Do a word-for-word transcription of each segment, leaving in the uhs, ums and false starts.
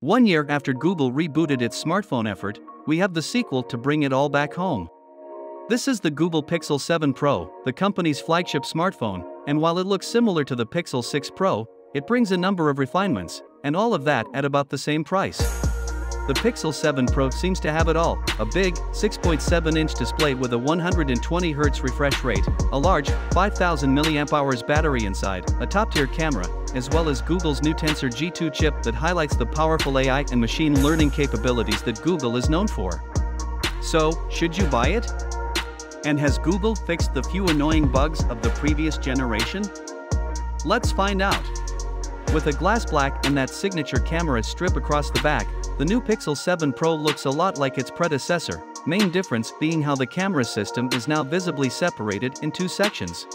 One year after Google rebooted its smartphone effort, we have the sequel to bring it all back home. This is the Google Pixel seven Pro, the company's flagship smartphone, and while it looks similar to the Pixel six Pro, it brings a number of refinements, and all of that at about the same price. The Pixel seven Pro seems to have it all: a big, six point seven inch display with a one hundred twenty hertz refresh rate, a large, five thousand milliamp hour battery inside, a top-tier camera, as well as Google's new Tensor G two chip that highlights the powerful A I and machine learning capabilities that Google is known for. So, should you buy it? And has Google fixed the few annoying bugs of the previous generation? Let's find out. With a glass black and that signature camera strip across the back, the new Pixel seven Pro looks a lot like its predecessor, main difference being how the camera system is now visibly separated in two sections.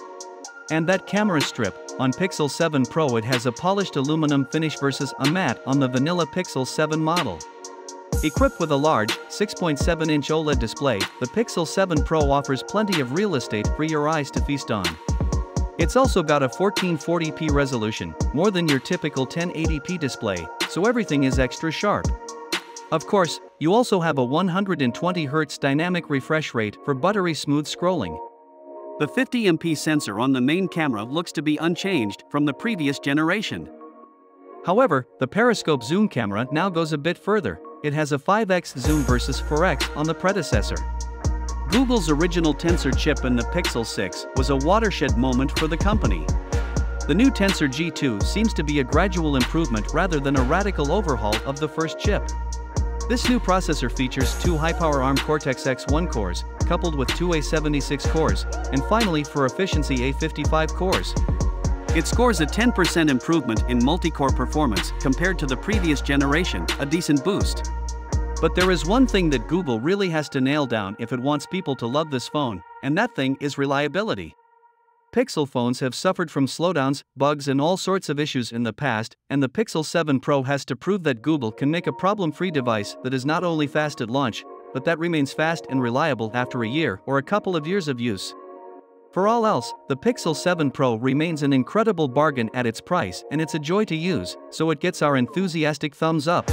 And that camera strip, on Pixel seven Pro it has a polished aluminum finish versus a matte on the vanilla Pixel seven model. Equipped with a large, six point seven inch OLED display, the Pixel seven Pro offers plenty of real estate for your eyes to feast on. It's also got a fourteen forty p resolution, more than your typical ten eighty p display, so everything is extra sharp. Of course, you also have a one hundred twenty hertz dynamic refresh rate for buttery smooth scrolling. The fifty megapixel sensor on the main camera looks to be unchanged from the previous generation. However, the periscope zoom camera now goes a bit further. It has a five x zoom versus four x on the predecessor. Google's original Tensor chip in the Pixel six was a watershed moment for the company. The new Tensor G two seems to be a gradual improvement rather than a radical overhaul of the first chip. This new processor features two high-power ARM Cortex X one cores, coupled with two A seventy-six cores, and finally for efficiency A fifty-five cores. It scores a ten percent improvement in multi-core performance compared to the previous generation, a decent boost. But there is one thing that Google really has to nail down if it wants people to love this phone, and that thing is reliability. Pixel phones have suffered from slowdowns, bugs and all sorts of issues in the past, and the Pixel seven Pro has to prove that Google can make a problem-free device that is not only fast at launch, but that remains fast and reliable after a year or a couple of years of use. For all else, the Pixel seven Pro remains an incredible bargain at its price and it's a joy to use, so it gets our enthusiastic thumbs up.